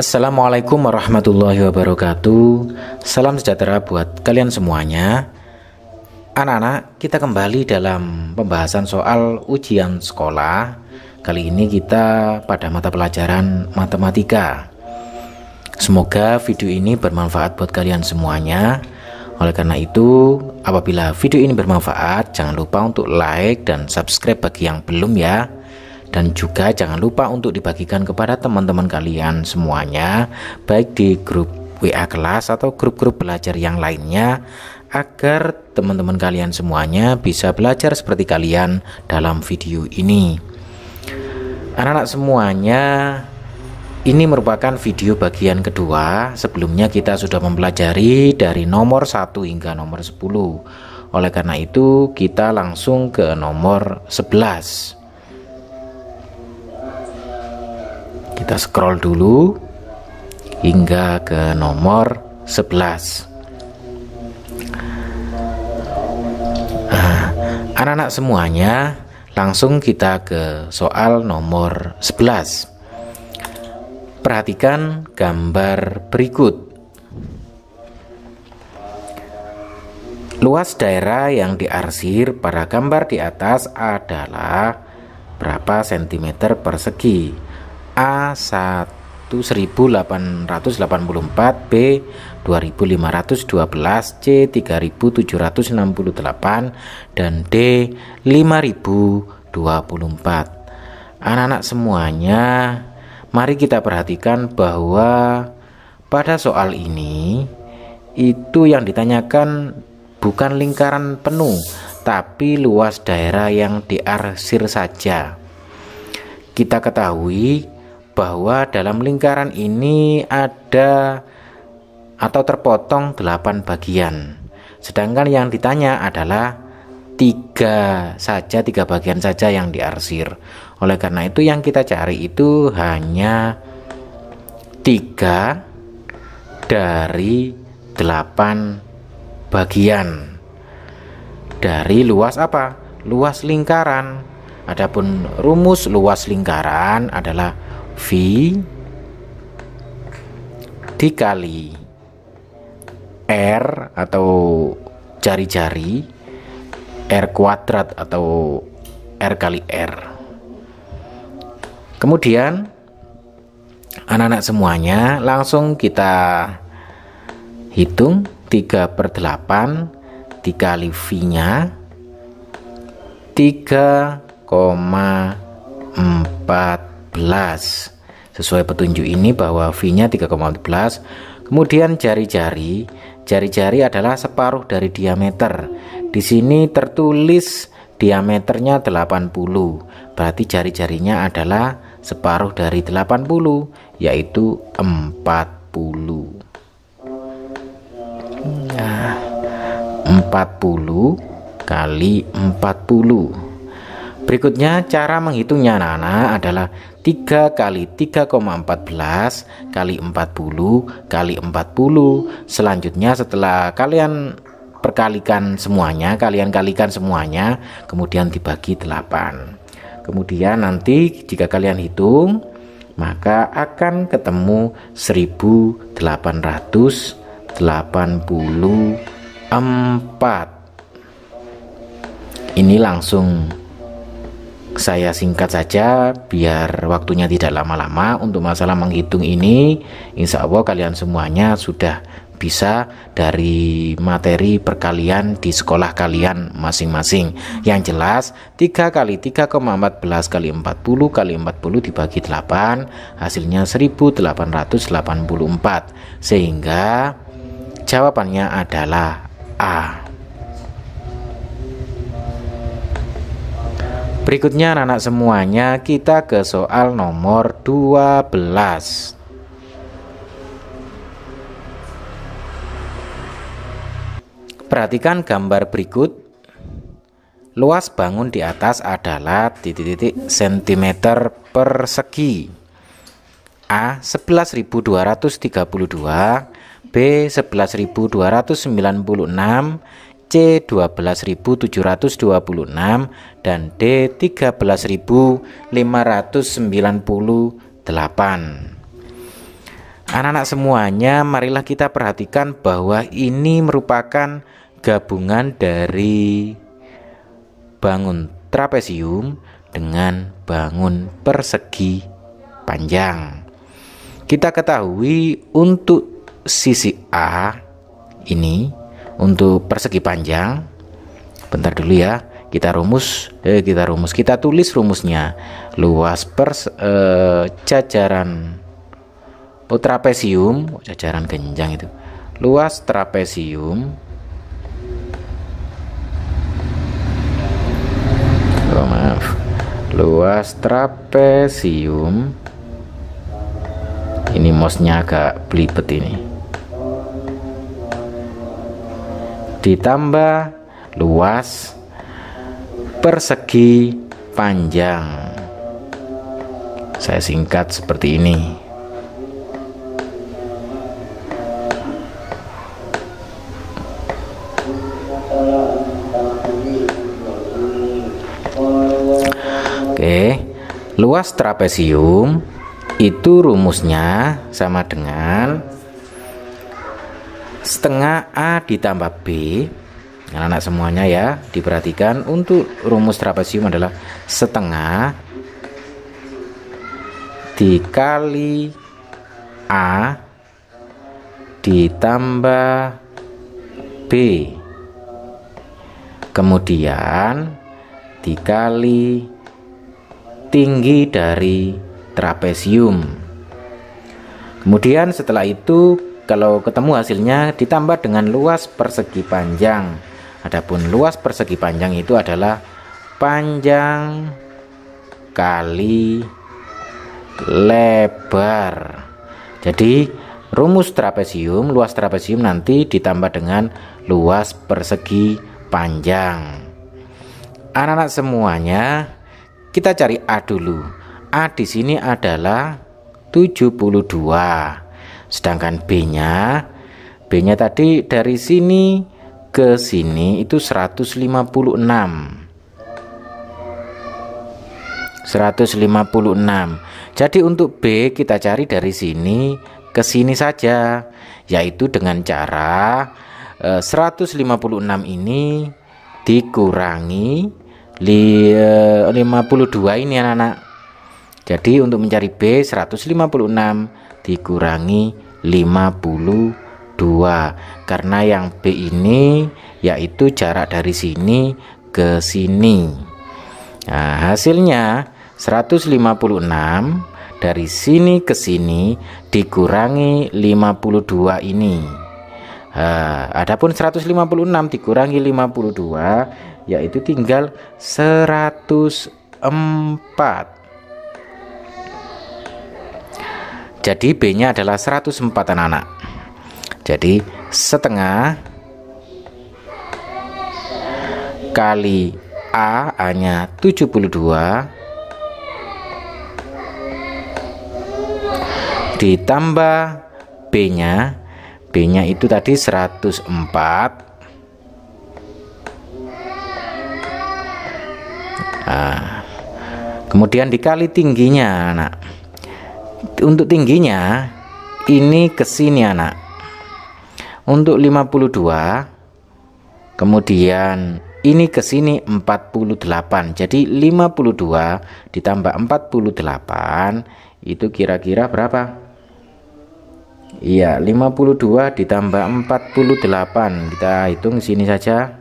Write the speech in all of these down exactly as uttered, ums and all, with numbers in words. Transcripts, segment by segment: Assalamualaikum warahmatullahi wabarakatuh. Salam sejahtera buat kalian semuanya. Anak-anak, kita kembali dalam pembahasan soal ujian sekolah. Kali ini kita pada mata pelajaran matematika. Semoga video ini bermanfaat buat kalian semuanya. Oleh karena itu, apabila video ini bermanfaat, jangan lupa untuk like dan subscribe bagi yang belum ya. Dan juga jangan lupa untuk dibagikan kepada teman-teman kalian semuanya, baik di grup W A kelas atau grup-grup belajar yang lainnya, agar teman-teman kalian semuanya bisa belajar seperti kalian dalam video ini. Anak-anak semuanya, ini merupakan video bagian kedua. Sebelumnya kita sudah mempelajari dari nomor satu hingga nomor sepuluh. Oleh karena itu kita langsung ke nomor sebelas. Kita scroll dulu hingga ke nomor sebelas. Anak-anak semuanya, langsung kita ke soal nomor sebelas. Perhatikan gambar berikut. Luas daerah yang diarsir pada gambar di atas adalah berapa sentimeter persegi? A seribu delapan ratus delapan puluh empat, B dua ribu lima ratus dua belas, C tiga ribu tujuh ratus enam puluh delapan, dan D lima ribu dua puluh empat. Anak-anak semuanya, mari kita perhatikan bahwa pada soal ini itu yang ditanyakan bukan lingkaran penuh, tapi luas daerah yang diarsir saja. Kita ketahui bahwa dalam lingkaran ini ada atau terpotong delapan bagian, sedangkan yang ditanya adalah tiga saja, tiga bagian saja yang diarsir. Oleh karena itu yang kita cari itu hanya tiga dari delapan bagian dari luas apa? Luas lingkaran. Adapun rumus luas lingkaran adalah V dikali R atau jari-jari, R kuadrat atau R kali R. Kemudian anak-anak semuanya, langsung kita hitung tiga per delapan dikali V nya tiga koma empat belas. Sesuai petunjuk ini bahwa V nya tiga koma empat belas. Kemudian jari-jari, jari-jari adalah separuh dari diameter. Di sini tertulis diameternya delapan puluh, berarti jari-jarinya adalah separuh dari delapan puluh, yaitu empat puluh. Nah, empat puluh kali empat puluh. Berikutnya cara menghitungnya anak-anak adalah tiga kali tiga koma empat belas kali empat puluh kali empat puluh. Selanjutnya setelah kalian perkalikan semuanya, kalian kalikan semuanya, kemudian dibagi delapan. Kemudian nanti jika kalian hitung maka akan ketemu seribu delapan ratus delapan puluh empat. Ini langsung saya singkat saja biar waktunya tidak lama-lama. Untuk masalah menghitung ini insya Allah kalian semuanya sudah bisa dari materi perkalian di sekolah kalian masing-masing. Yang jelas tiga kali tiga koma empat belas kali empat puluh kali empat puluh dibagi delapan, hasilnya seribu delapan ratus delapan puluh empat, sehingga jawabannya adalah A. Berikutnya anak-anak semuanya, kita ke soal nomor dua belas. Perhatikan gambar berikut. Luas bangun di atas adalah titik-titik sentimeter persegi. A sebelas ribu dua ratus tiga puluh dua, B sebelas ribu dua ratus sembilan puluh enam, C dua belas ribu tujuh ratus dua puluh enam, dan D tiga belas ribu lima ratus sembilan puluh delapan. Anak-anak semuanya, marilah kita perhatikan bahwa ini merupakan gabungan dari bangun trapesium dengan bangun persegi panjang. Kita ketahui untuk sisi A ini, untuk persegi panjang, bentar dulu ya, kita rumus, eh, kita rumus, kita tulis rumusnya. Luas pers eh, jajaran oh, trapesium, oh, jajaran genjang itu. Luas trapesium, oh, maaf, luas trapesium. Ini mouse-nya agak belibet ini. Ditambah luas persegi panjang, saya singkat seperti ini. Oke, luas trapesium itu rumusnya sama dengan setengah A ditambah B. Anak-anak semuanya ya, diperhatikan untuk rumus trapesium adalah setengah dikali A ditambah B, kemudian dikali tinggi dari trapesium. Kemudian setelah itu kalau ketemu hasilnya ditambah dengan luas persegi panjang. Adapun luas persegi panjang itu adalah panjang kali lebar. Jadi rumus trapesium, luas trapesium nanti ditambah dengan luas persegi panjang. Anak-anak semuanya, kita cari A dulu. A di sini adalah tujuh puluh dua. Sedangkan B-nya, B-nya tadi dari sini ke sini itu seratus lima puluh enam. seratus lima puluh enam. Jadi untuk B kita cari dari sini ke sini saja, yaitu dengan cara eh, seratus lima puluh enam ini dikurangi li, eh, lima puluh dua ini anak-anak. Jadi untuk mencari B, seratus lima puluh enam dikurangi lima puluh dua. Karena yang B ini yaitu jarak dari sini ke sini. Nah, hasilnya seratus lima puluh enam dari sini ke sini dikurangi lima puluh dua ini. Nah, adapun seratus lima puluh enam dikurangi lima puluh dua yaitu tinggal seratus empat. Jadi B-nya adalah seratus empat anak-anak. Jadi setengah kali A, A-nya tujuh puluh dua, ditambah B-nya, B-nya itu tadi seratus empat, nah, kemudian dikali tingginya anak. Untuk tingginya ini ke sini anak. Untuk lima puluh dua, kemudian ini ke sini empat puluh delapan. Jadi lima puluh dua ditambah empat puluh delapan itu kira-kira berapa? Iya, lima puluh dua ditambah empat puluh delapan. Kita hitung sini saja.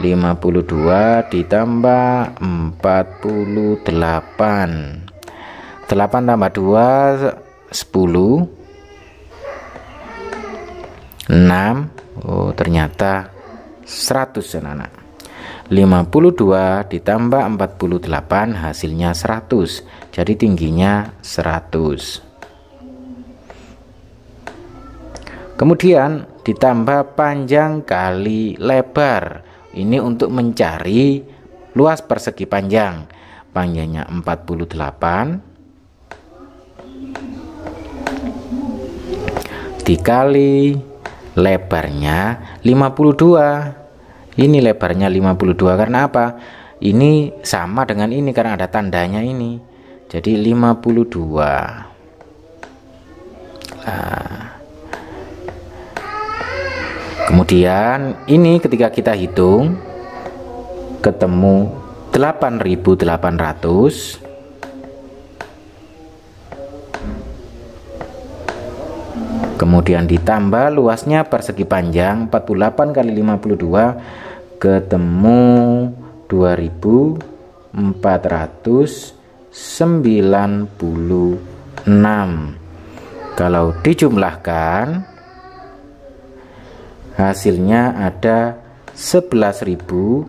lima puluh dua ditambah empat puluh delapan. delapan tambah dua, sepuluh. enam, oh ternyata seratus anak-anak. lima puluh dua ditambah empat puluh delapan hasilnya seratus. Jadi tingginya seratus. Kemudian ditambah panjang kali lebar. Ini untuk mencari luas persegi panjang. Panjangnya empat puluh delapan dikali lebarnya lima puluh dua. Ini lebarnya lima puluh dua karena apa? Ini sama dengan ini karena ada tandanya ini. Jadi lima puluh dua Nah. Kemudian ini ketika kita hitung ketemu delapan ribu delapan ratus kemudian ditambah luasnya persegi panjang empat puluh delapan kali lima puluh dua ketemu dua ribu empat ratus sembilan puluh enam. Kalau dijumlahkan hasilnya ada sebelas ribu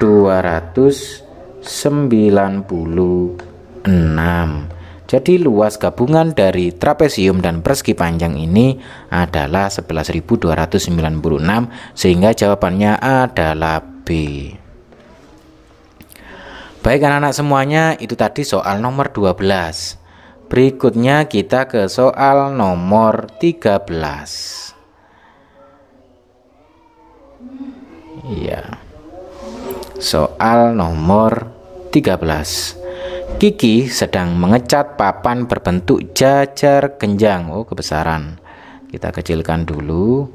dua ratus sembilan puluh enam. Jadi luas gabungan dari trapesium dan persegi panjang ini adalah sebelas ribu dua ratus sembilan puluh enam, sehingga jawabannya adalah B. Baik anak-anak semuanya, itu tadi soal nomor dua belas. Berikutnya kita ke soal nomor tiga belas. Iya. Soal nomor tiga belas. Kiki sedang mengecat papan berbentuk jajar genjang. Oh, kebesaran. Kita kecilkan dulu.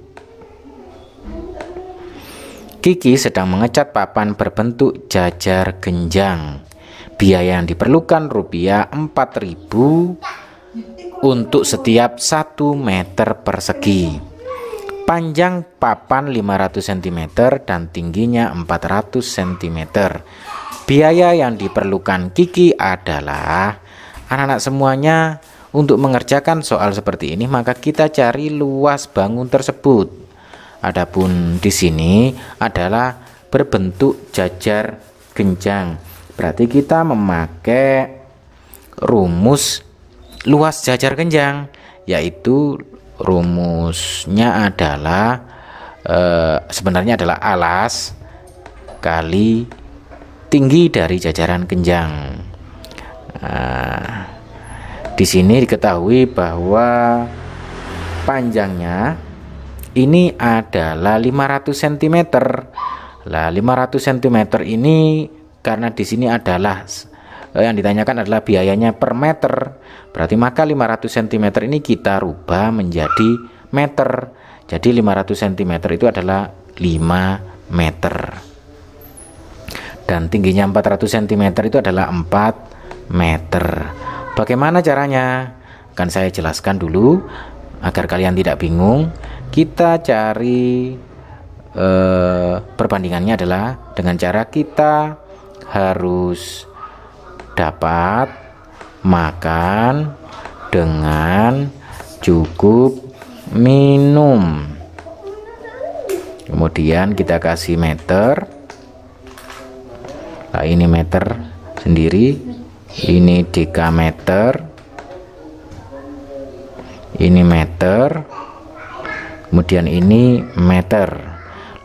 Kiki sedang mengecat papan berbentuk jajar genjang. Biaya yang diperlukan rupiah empat ribu untuk setiap satu meter persegi. Panjang papan lima ratus sentimeter dan tingginya empat ratus sentimeter. Biaya yang diperlukan Kiki adalah, anak-anak semuanya, untuk mengerjakan soal seperti ini maka kita cari luas bangun tersebut. Adapun di sini adalah berbentuk jajar genjang. Berarti kita memakai rumus luas jajar genjang, yaitu rumusnya adalah e, sebenarnya adalah alas kali tinggi dari jajaran genjang. Nah, di sini diketahui bahwa panjangnya ini adalah lima ratus sentimeter. Lah lima ratus sentimeter ini, karena di sini adalah eh, yang ditanyakan adalah biayanya per meter, berarti maka lima ratus sentimeter ini kita rubah menjadi meter. Jadi lima ratus sentimeter itu adalah lima meter dan tingginya empat ratus sentimeter itu adalah empat meter. Bagaimana caranya? Akan saya jelaskan dulu agar kalian tidak bingung. Kita cari eh, perbandingannya adalah dengan cara kita harus dapat makan dengan cukup minum. Kemudian kita kasih meter. Nah, ini meter sendiri, ini dekameter, ini meter, kemudian ini meter.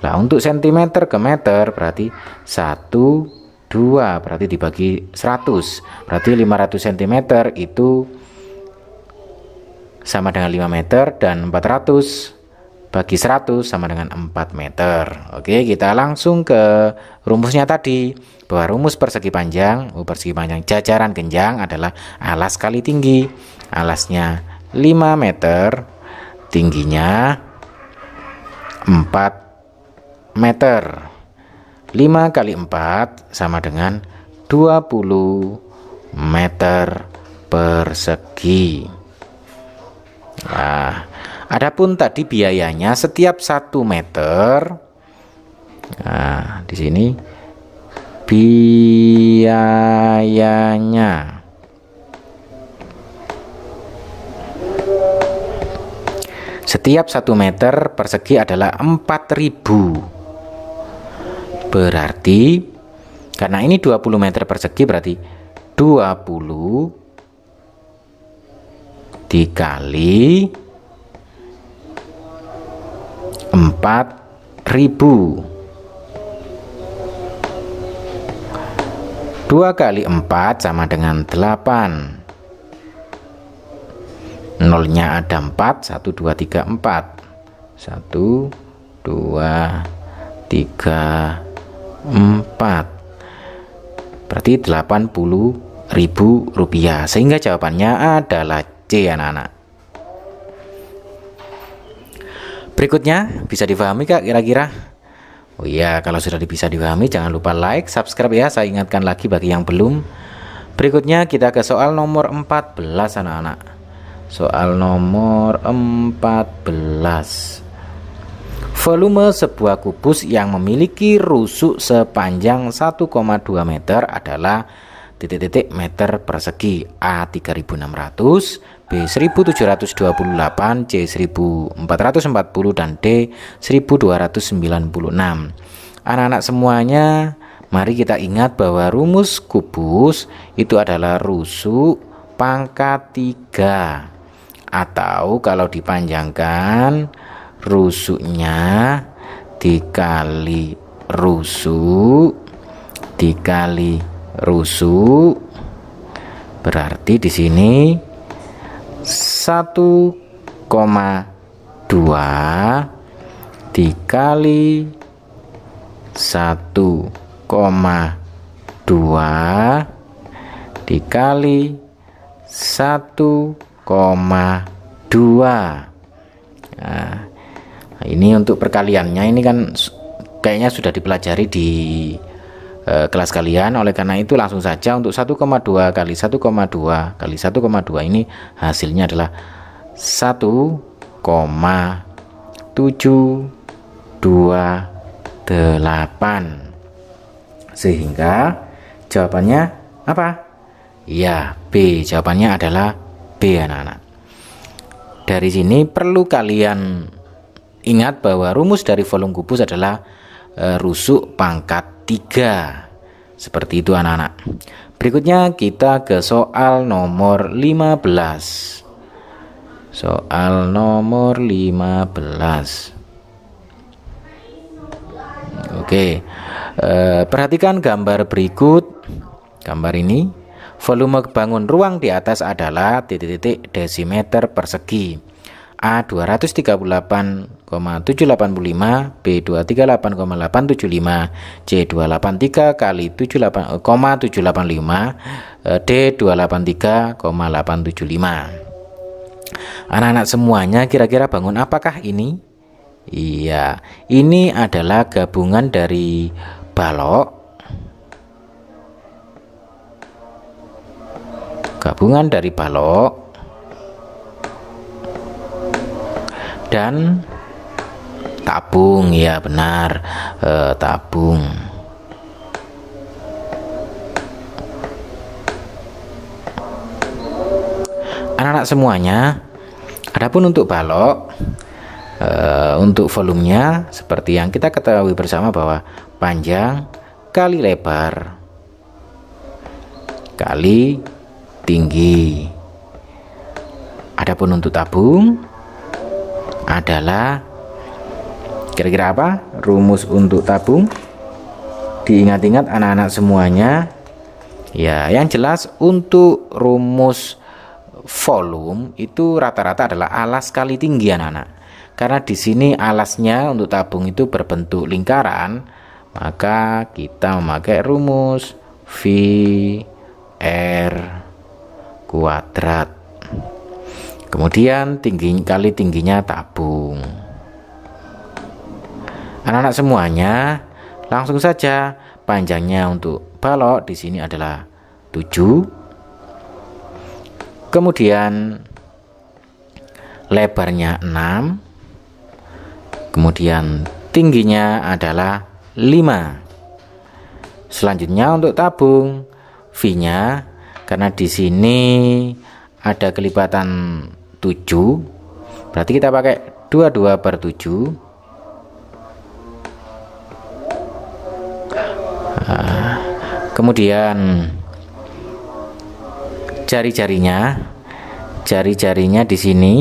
Nah, untuk sentimeter ke meter berarti satu dua, berarti dibagi seratus, berarti lima ratus sentimeter itu sama dengan lima meter dan empat ratus bagi seratus sama dengan empat meter. Oke, kita langsung ke rumusnya tadi, bahwa rumus persegi panjang oh, persegi panjang jajaran genjang adalah alas kali tinggi. Alasnya lima meter, tingginya empat meter. lima kali empat sama dengan dua puluh meter persegi. Nah, adapun tadi biayanya setiap satu meter. Nah, di sini biayanya setiap satu meter persegi adalah empat ribu. Berarti karena ini dua puluh meter persegi berarti dua puluh dikali empat ribu. dua kali empat sama dengan delapan. Nolnya ada empat, satu dua tiga empat. satu dua tiga empat, berarti delapan puluh ribu rupiah, sehingga jawabannya adalah C, anak-anak. Berikutnya, bisa difahami kak kira-kira? Oh iya, kalau sudah bisa difahami jangan lupa like, subscribe ya. Saya ingatkan lagi bagi yang belum. Berikutnya kita ke soal nomor empat belas anak-anak. Soal nomor empat belas. Volume sebuah kubus yang memiliki rusuk sepanjang satu koma dua meter adalah titik-titik meter persegi. A tiga ribu enam ratus, B seribu tujuh ratus dua puluh delapan, C seribu empat ratus empat puluh, dan D seribu dua ratus sembilan puluh enam. Anak-anak semuanya, mari kita ingat bahwa rumus kubus itu adalah rusuk pangkat tiga, atau kalau dipanjangkan rusuknya dikali rusuk dikali rusuk, berarti di sini satu koma dua dikali satu koma dua dikali satu koma dua. Nah, ini untuk perkaliannya, ini kan kayaknya sudah dipelajari di e, kelas kalian. Oleh karena itu langsung saja untuk satu koma dua kali satu koma dua kali satu koma dua ini hasilnya adalah satu koma tujuh dua delapan. Sehingga jawabannya apa? Ya, B. Jawabannya adalah B anak-anak. Dari sini perlu kalian ingat bahwa rumus dari volume kubus adalah e, rusuk pangkat tiga. Seperti itu anak-anak. Berikutnya kita ke soal nomor lima belas. Soal nomor lima belas. Oke, e, perhatikan gambar berikut. Gambar ini, volume bangun ruang di atas adalah titik-titik desimeter persegi. A dua ratus tiga puluh delapan koma tujuh delapan lima, B dua ratus tiga puluh delapan koma delapan tujuh lima, C dua ratus delapan puluh tiga kali tujuh puluh delapan koma tujuh delapan lima, D dua ratus delapan puluh tiga koma delapan tujuh lima. Anak-anak semuanya kira-kira bangun apakah ini? Iya, ini adalah gabungan dari balok. Gabungan dari balok dan tabung, ya benar, e, tabung. Anak-anak semuanya, adapun untuk balok, e, untuk volumenya seperti yang kita ketahui bersama bahwa panjang kali lebar kali tinggi. Adapun untuk tabung adalah kira-kira apa rumus untuk tabung? Diingat-ingat anak-anak semuanya ya. Yang jelas untuk rumus volume itu rata-rata adalah alas kali tinggi anak-anak. Karena di sini alasnya untuk tabung itu berbentuk lingkaran, maka kita memakai rumus V R kuadrat. Kemudian tinggi kali tingginya tabung. Anak-anak semuanya, langsung saja panjangnya untuk balok di sini adalah tujuh. Kemudian lebarnya enam. Kemudian tingginya adalah lima. Selanjutnya untuk tabung V-nya, karena di sini ada kelipatan tujuh, berarti kita pakai dua puluh dua per tujuh. Nah, kemudian jari-jarinya, jari-jarinya di sini,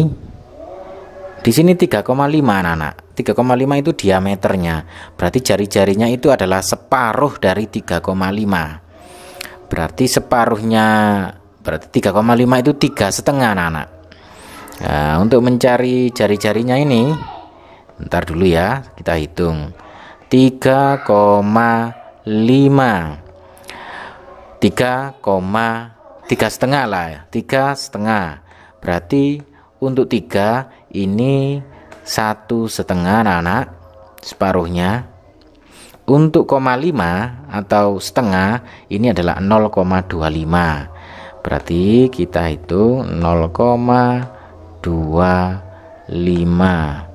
di sini tiga koma lima anak-anak. tiga koma lima itu diameternya, berarti jari-jarinya itu adalah separuh dari tiga koma lima. Berarti separuhnya, berarti tiga koma lima itu tiga setengah anak-anak. Nah, untuk mencari jari-jarinya ini, ntar dulu ya, kita hitung. tiga koma lima, tiga, tiga setengah lah ya, tiga setengah. Berarti untuk tiga ini satu setengah anak-anak, separuhnya. Untuk koma lima atau setengah ini adalah nol koma dua lima. Berarti kita hitung nol koma dua lima.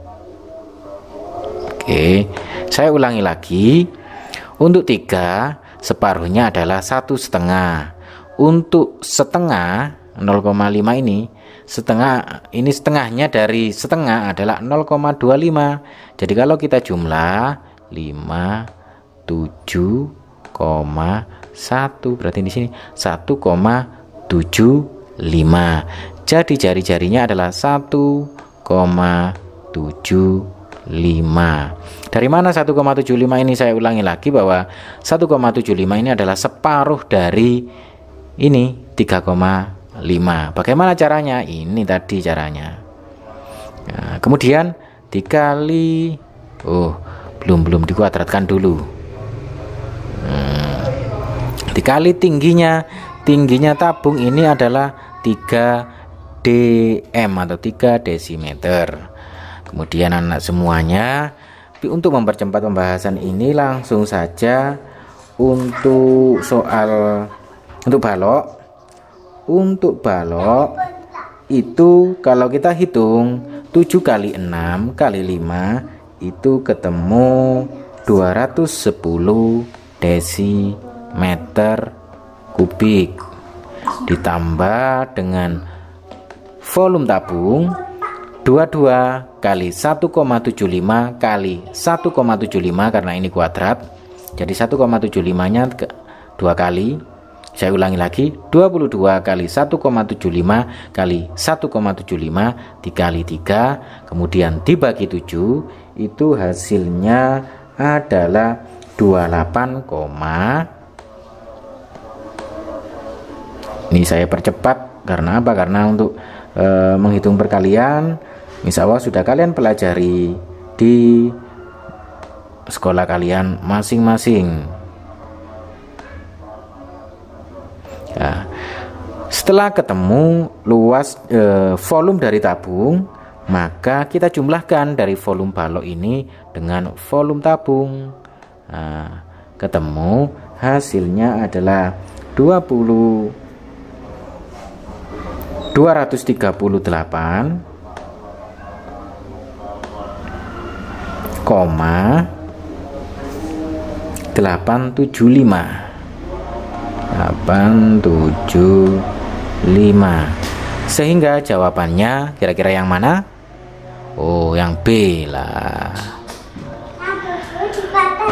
Oke, saya ulangi lagi. Untuk tiga, separuhnya adalah satu setengah. Untuk setengah nol koma lima ini, setengah ini setengahnya dari setengah adalah nol koma dua lima. Jadi kalau kita jumlah lima, tujuh, satu, berarti di sini satu koma tujuh lima. Jadi jari-jarinya adalah satu koma tujuh lima. lima. Dari mana satu koma tujuh lima ini? Saya ulangi lagi bahwa satu koma tujuh lima ini adalah separuh dari ini tiga koma lima. Bagaimana caranya? Ini tadi caranya. Nah, kemudian dikali, oh belum belum dikuadratkan dulu. Hmm, dikali tingginya, tingginya tabung ini adalah tiga D M atau tiga desimeter. Kemudian anak semuanya, untuk mempercepat pembahasan ini langsung saja untuk soal untuk balok. Untuk balok itu kalau kita hitung tujuh kali enam kali lima itu ketemu dua ratus sepuluh desimeter kubik, ditambah dengan volume tabung dua puluh dua kali satu koma tujuh lima kali satu koma tujuh lima, karena ini kuadrat jadi satu koma tujuh lima nya dua kali. Saya ulangi lagi, dua puluh dua kali satu koma tujuh lima kali satu koma tujuh lima dikali tiga kemudian dibagi tujuh, itu hasilnya adalah dua puluh delapan, ini saya percepat karena apa? Karena untuk e, menghitung perkalian insya Allah sudah kalian pelajari di sekolah kalian masing-masing. Nah, setelah ketemu luas e, volume dari tabung, maka kita jumlahkan dari volume balok ini dengan volume tabung. Nah, ketemu hasilnya adalah dua puluh dua ratus tiga puluh delapan koma delapan tujuh lima, sehingga jawabannya kira-kira yang mana? Oh, yang B lah.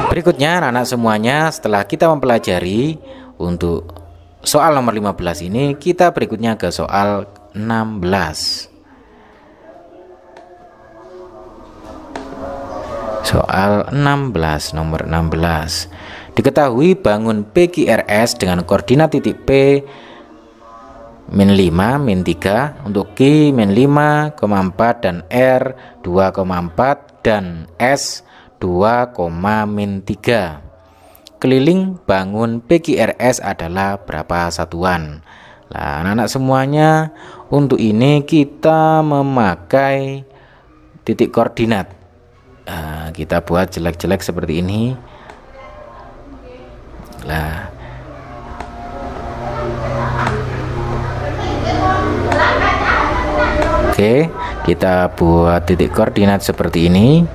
Berikutnya anak-anak semuanya, setelah kita mempelajari untuk soal nomor lima belas ini, kita berikutnya ke soal enam belas. Soal enam belas, nomor enam belas. Diketahui bangun P Q R S dengan koordinat titik P min lima, min tiga untuk Q min lima koma empat dan R dua koma empat dan S dua, min tiga. Keliling bangun P Q R S adalah berapa satuan? Nah, anak-anak semuanya, untuk ini kita memakai titik koordinat. Nah, kita buat jelek-jelek seperti ini. Nah, oke, kita buat titik koordinat seperti ini.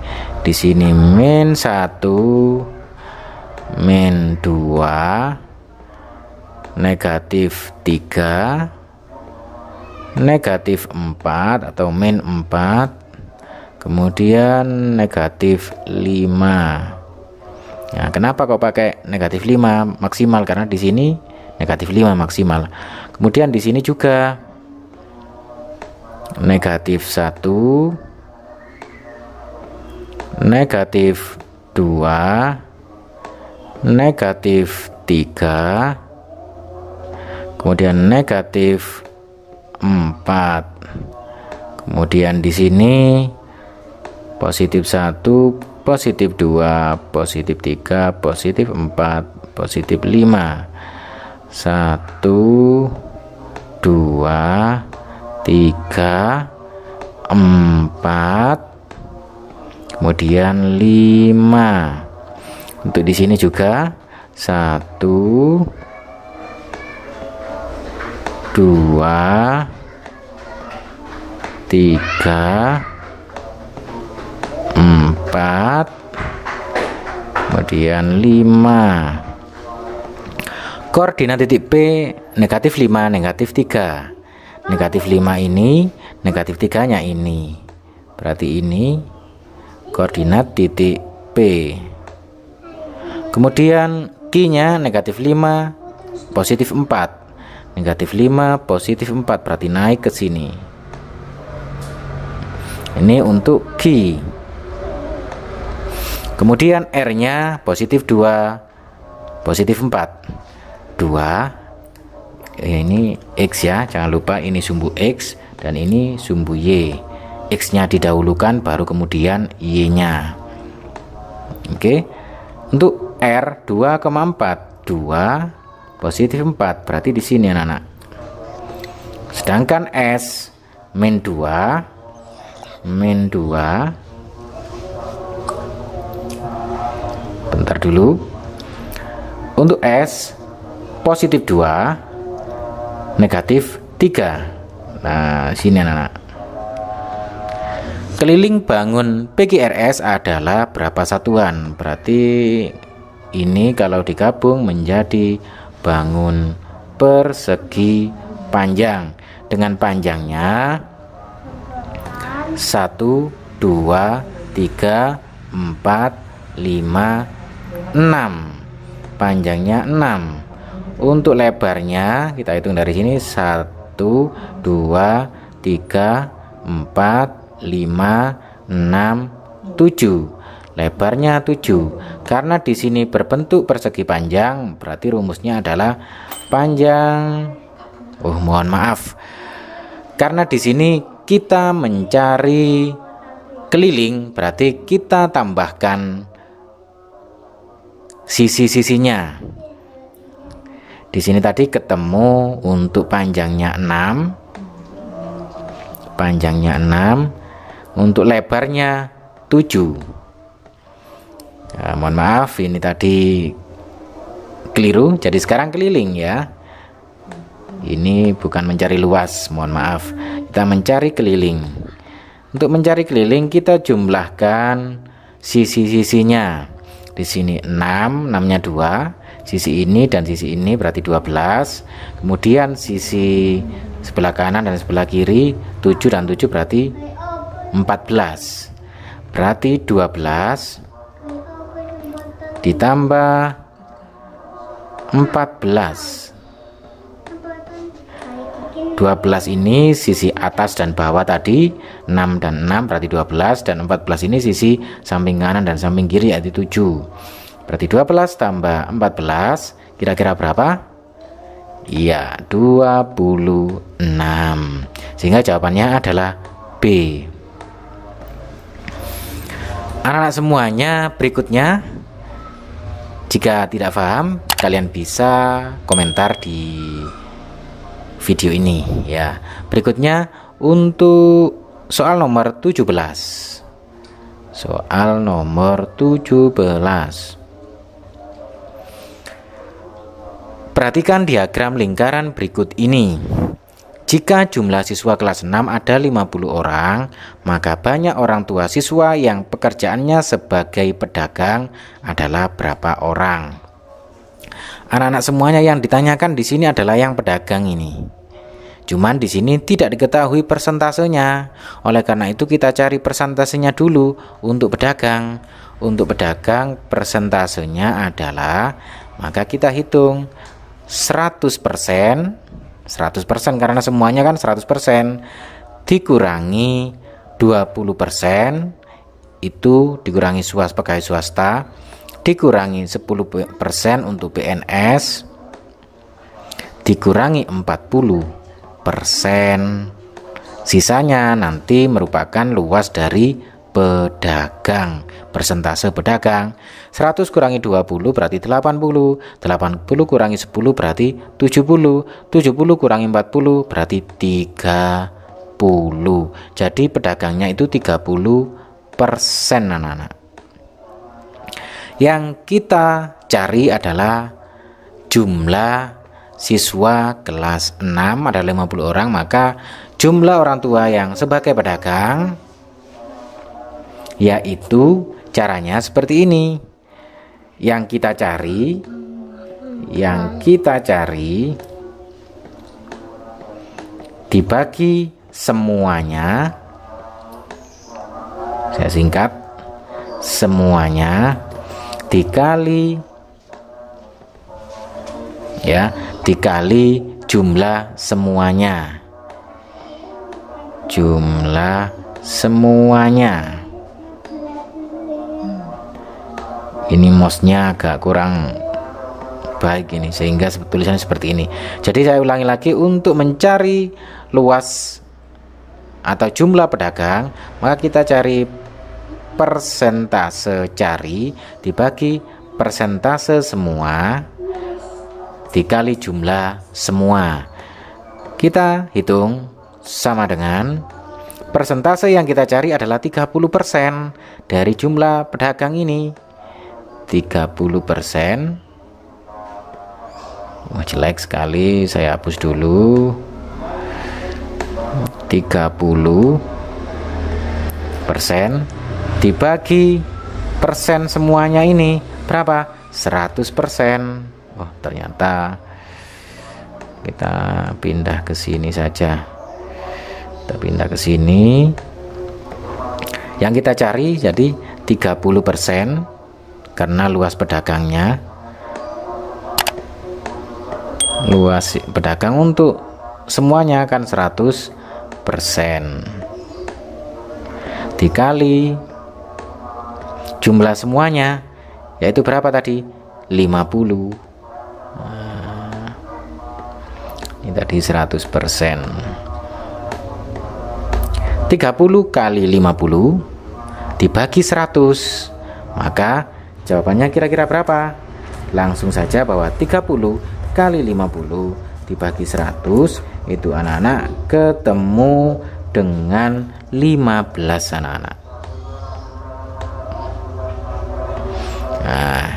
Di sini min satu min dua negatif tiga negatif empat atau min empat kemudian negatif lima. Nah, kenapa kok pakai negatif lima maksimal? Karena di sini negatif lima maksimal. Kemudian di sini juga negatif satu negatif dua negatif tiga kemudian negatif empat, kemudian di sini positif satu positif dua positif tiga positif empat positif lima, satu dua tiga empat kemudian lima. Untuk di sini juga satu, dua, tiga, empat, kemudian lima. Koordinat titik P negatif lima, negatif tiga. Negatif lima ini, negatif tiga nya ini. Berarti ini koordinat titik P. Kemudian Q nya negatif lima, positif empat. Negatif lima, positif empat, berarti naik ke sini. Ini untuk Q. Kemudian R nya positif dua, positif empat, dua. Ini X ya, jangan lupa ini sumbu X dan ini sumbu Y. X nya didahulukan baru kemudian Y nya. Oke, untuk R dua koma empat, dua positif empat, berarti di sini anak-anak. Sedangkan S min dua, min dua, bentar dulu. Untuk S positif dua, negatif tiga. Nah sini anak-anak, keliling bangun P Q R S adalah berapa satuan? Berarti ini kalau digabung menjadi bangun persegi panjang dengan panjangnya satu, dua, tiga, empat, lima, enam. Panjangnya enam. Untuk lebarnya kita hitung dari sini satu, dua, tiga, empat, lima, enam, tujuh. Lebarnya tujuh. Karena di sini berbentuk persegi panjang, berarti rumusnya adalah panjang. Oh mohon maaf, karena di sini kita mencari keliling, berarti kita tambahkan sisi-sisinya. Di sini tadi ketemu untuk panjangnya enam, panjangnya enam, untuk lebarnya tujuh. Ya, mohon maaf, ini tadi keliru, jadi sekarang keliling ya. Ini bukan mencari luas, mohon maaf, kita mencari keliling. Untuk mencari keliling kita jumlahkan sisi-sisinya. Di sini enam, enam nya dua, sisi ini dan sisi ini berarti dua belas. Kemudian sisi sebelah kanan dan sebelah kiri tujuh dan tujuh berarti empat belas. Berarti dua belas ditambah empat belas. dua belas ini sisi atas dan bawah tadi, enam dan enam berarti dua belas, dan empat belas ini sisi samping kanan dan samping kiri yaitu tujuh. Berarti dua belas tambah empat belas kira-kira berapa? Iya, dua puluh enam. Sehingga jawabannya adalah B. Anak-anak semuanya, berikutnya jika tidak paham kalian bisa komentar di video ini ya. Berikutnya untuk soal nomor tujuh belas. Soal nomor tujuh belas. Perhatikan diagram lingkaran berikut ini. Jika jumlah siswa kelas enam ada lima puluh orang, maka banyak orang tua siswa yang pekerjaannya sebagai pedagang adalah berapa orang? Anak-anak semuanya, yang ditanyakan di sini adalah yang pedagang ini. Cuman di sini tidak diketahui persentasenya. Oleh karena itu kita cari persentasenya dulu untuk pedagang. Untuk pedagang persentasenya adalah, maka kita hitung seratus persen, seratus persen karena semuanya kan seratus persen, dikurangi dua puluh persen itu dikurangi swasta, pegawai swasta, dikurangi sepuluh persen untuk P N S, dikurangi empat puluh persen, sisanya nanti merupakan luas dari pedagang, persentase pedagang. seratus kurangi dua puluh berarti delapan puluh, delapan puluh kurangi sepuluh berarti tujuh puluh, tujuh puluh kurangi empat puluh berarti tiga puluh. Jadi pedagangnya itu tiga puluh persen. anak-anak. Yang kita cari adalah jumlah siswa kelas enam ada lima puluh orang, maka jumlah orang tua yang sebagai pedagang yaitu caranya seperti ini. Yang kita cari yang kita cari dibagi semuanya, saya singkat, semuanya dikali ya dikali jumlah semuanya jumlah semuanya. Ini mouse-nya agak kurang baik ini, sehingga tulisannya seperti ini. Jadi saya ulangi lagi, untuk mencari luas atau jumlah pedagang maka kita cari persentase cari dibagi persentase semua dikali jumlah semua. Kita hitung sama dengan persentase yang kita cari adalah tiga puluh persen dari jumlah pedagang ini. tiga puluh persen. Wah, jelek sekali, saya hapus dulu. Tiga puluh persen dibagi persen semuanya ini berapa? seratus persen. Oh, ternyata kita pindah ke sini saja. Kita pindah ke sini. Yang kita cari jadi tiga puluh persen karena luas pedagangnya. Luas pedagang untuk semuanya kan seratus persen. Dikali jumlah semuanya yaitu berapa tadi? lima puluh. Ini tadi seratus persen. tiga puluh kali lima puluh dibagi seratus. Maka jawabannya kira-kira berapa? Langsung saja bahwa tiga puluh kali lima puluh dibagi seratus itu anak-anak ketemu dengan lima belas anak-anak. Nah,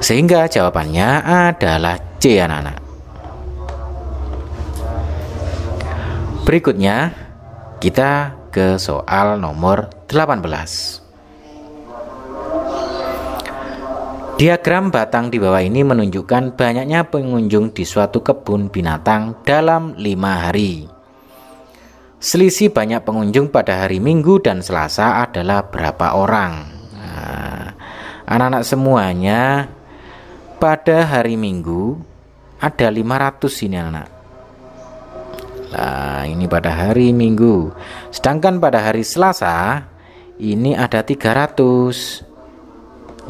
sehingga jawabannya adalah C anak-anak. Berikutnya kita ke soal nomor delapan belas. Diagram batang di bawah ini menunjukkan banyaknya pengunjung di suatu kebun binatang dalam lima hari. Selisih banyak pengunjung pada hari Minggu dan Selasa adalah berapa orang? Nah, anak-anak semuanya pada hari Minggu ada lima ratus ini anak-anak. Nah, ini pada hari Minggu. Sedangkan pada hari Selasa ini ada tiga ratus.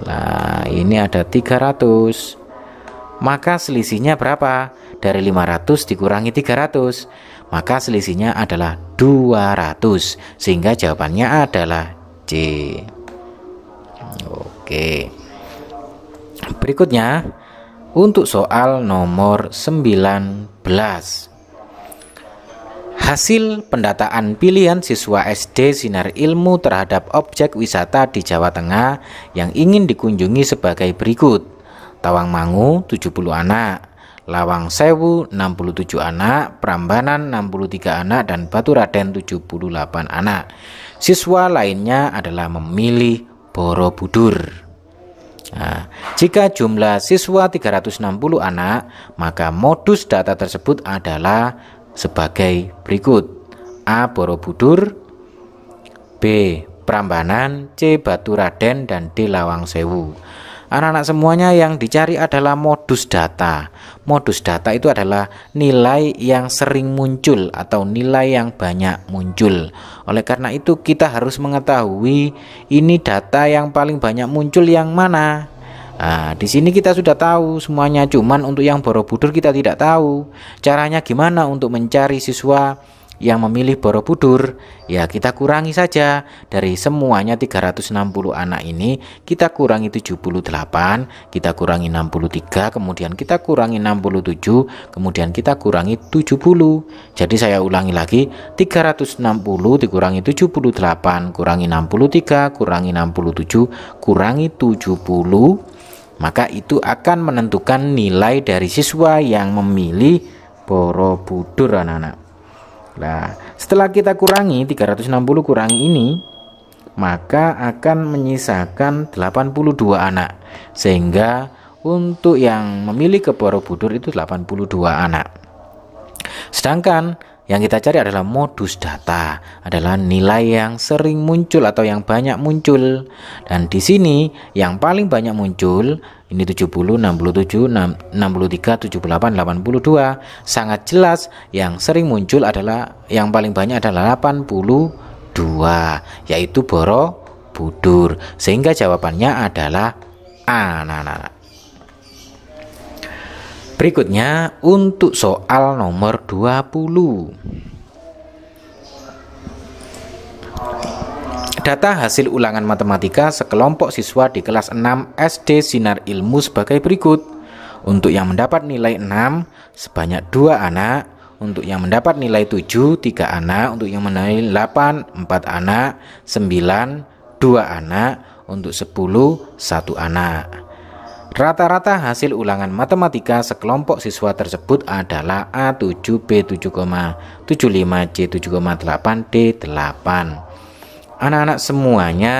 Nah, ini ada tiga ratus. Maka selisihnya berapa? Dari lima ratus dikurangi tiga ratus. Maka selisihnya adalah dua ratus. Sehingga jawabannya adalah C. Oke. Berikutnya untuk soal nomor sembilan belas. Hasil pendataan pilihan siswa S D Sinar Ilmu terhadap objek wisata di Jawa Tengah yang ingin dikunjungi sebagai berikut: Tawangmangu tujuh puluh anak, Lawang Sewu enam puluh tujuh anak, Prambanan enam puluh tiga anak, dan Baturaden tujuh puluh delapan anak. Siswa lainnya adalah memilih Borobudur. Nah, jika jumlah siswa tiga ratus enam puluh anak, maka modus data tersebut adalah sebagai berikut: A. Borobudur, B. Prambanan, C. Baturaden, dan D. Lawang Sewu. Anak-anak semuanya yang dicari adalah modus data. Modus data itu adalah nilai yang sering muncul atau nilai yang banyak muncul. Oleh karena itu kita harus mengetahui ini data yang paling banyak muncul yang mana. Nah, di sini kita sudah tahu semuanya, cuman untuk yang Borobudur kita tidak tahu caranya gimana untuk mencari siswa yang memilih Borobudur, ya kita kurangi saja. Dari semuanya tiga ratus enam puluh anak ini kita kurangi tujuh puluh delapan, kita kurangi enam puluh tiga, kemudian kita kurangi enam puluh tujuh, kemudian kita kurangi tujuh puluh. Jadi saya ulangi lagi, tiga ratus enam puluh dikurangi tujuh puluh delapan, kurangi enam puluh tiga, kurangi enam puluh tujuh, kurangi tujuh puluh, maka itu akan menentukan nilai dari siswa yang memilih Borobudur, anak-anak. Nah, setelah kita kurangi tiga ratus enam puluh kurangi ini, maka akan menyisakan delapan puluh dua anak. Sehingga untuk yang memilih ke Borobudur itu delapan puluh dua anak. Sedangkan yang kita cari adalah modus data, adalah nilai yang sering muncul atau yang banyak muncul. Dan di sini yang paling banyak muncul ini tujuh puluh, enam puluh tujuh, enam puluh tiga, tujuh puluh delapan, delapan puluh dua. Sangat jelas yang sering muncul adalah yang paling banyak adalah delapan puluh dua, yaitu Borobudur. Sehingga jawabannya adalah A, anak-anak. Berikutnya untuk soal nomor dua puluh. Data hasil ulangan matematika sekelompok siswa di kelas enam S D Sinar Ilmu sebagai berikut. Untuk yang mendapat nilai enam sebanyak dua anak, untuk yang mendapat nilai tujuh tiga anak, untuk yang mendapat delapan empat anak, sembilan dua anak, untuk sepuluh satu anak. Rata-rata hasil ulangan matematika sekelompok siswa tersebut adalah A tujuh, B tujuh koma tujuh lima, C tujuh koma delapan, D delapan. Anak-anak semuanya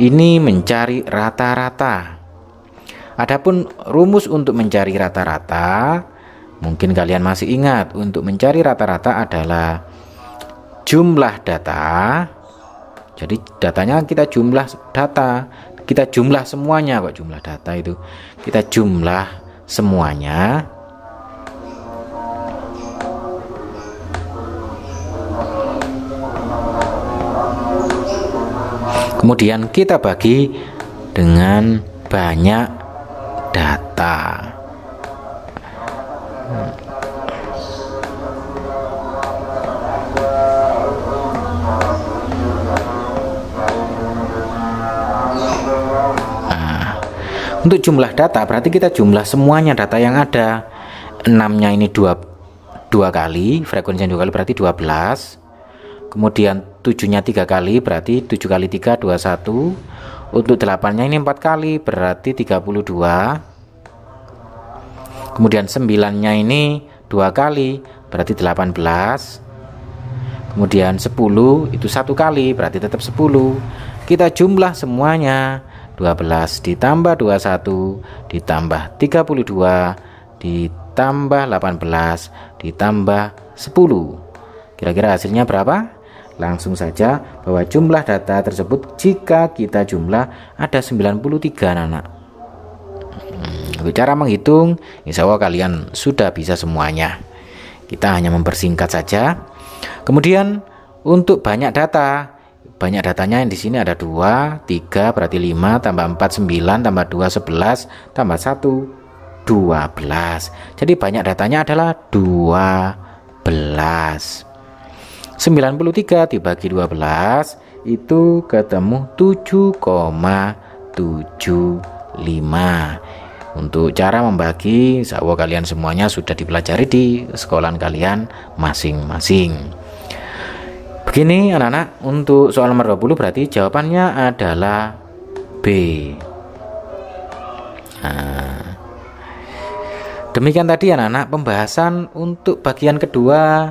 ini mencari rata-rata. Adapun rumus untuk mencari rata-rata, mungkin kalian masih ingat, untuk mencari rata-rata adalah jumlah data. Jadi datanya kita jumlah data. Kita jumlah semuanya, kok jumlah data itu kita jumlah semuanya. Kemudian kita bagi dengan banyak data. Hmm. Untuk jumlah data berarti kita jumlah semuanya data yang ada. enam-nya ini dua, dua kali, frekuensinya dua kali berarti dua belas. Kemudian tujuh-nya tiga kali berarti tujuh kali tiga, dua puluh satu. Untuk delapan-nya ini empat kali berarti tiga puluh dua. Kemudian sembilan-nya ini dua kali berarti delapan belas. Kemudian sepuluh itu satu kali berarti tetap sepuluh. Kita jumlah semuanya. dua belas ditambah dua puluh satu ditambah tiga puluh dua ditambah delapan belas ditambah sepuluh. Kira-kira hasilnya berapa? Langsung saja bahwa jumlah data tersebut jika kita jumlah ada sembilan puluh tiga, anak-anak. Hmm, cara menghitung insya Allah kalian sudah bisa semuanya. Kita hanya mempersingkat saja. Kemudian untuk banyak data, banyak datanya yang di sini ada dua, tiga berarti lima, tambah empat sembilan, tambah dua sebelas, tambah satu dua belas. Jadi banyak datanya adalah dua belas. sembilan puluh tiga dibagi dua belas itu ketemu tujuh koma tujuh lima. Untuk cara membagi insya Allah kalian semuanya sudah dipelajari di sekolahan kalian masing-masing. Begini anak-anak, untuk soal nomor dua puluh berarti jawabannya adalah B. Nah, demikian tadi anak-anak pembahasan untuk bagian kedua,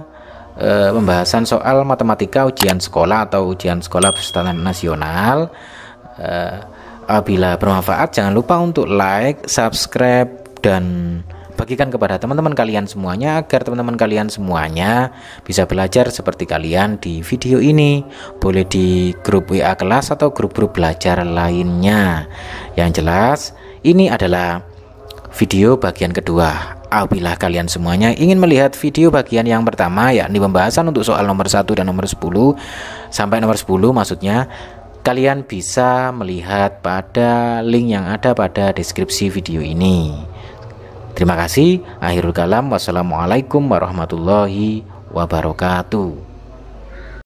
eh, pembahasan soal matematika ujian sekolah atau ujian sekolah berstandar nasional. Eh, apabila bermanfaat jangan lupa untuk like, subscribe, dan bagikan kepada teman-teman kalian semuanya agar teman-teman kalian semuanya bisa belajar seperti kalian di video ini. Boleh di grup W A kelas atau grup-grup belajar lainnya. Yang jelas ini adalah video bagian kedua. Apabila kalian semuanya ingin melihat video bagian yang pertama, yakni pembahasan untuk soal nomor satu dan nomor sepuluh sampai nomor sepuluh maksudnya, kalian bisa melihat pada link yang ada pada deskripsi video ini. Terima kasih. Akhirul kalam. Wassalamualaikum warahmatullahi wabarakatuh.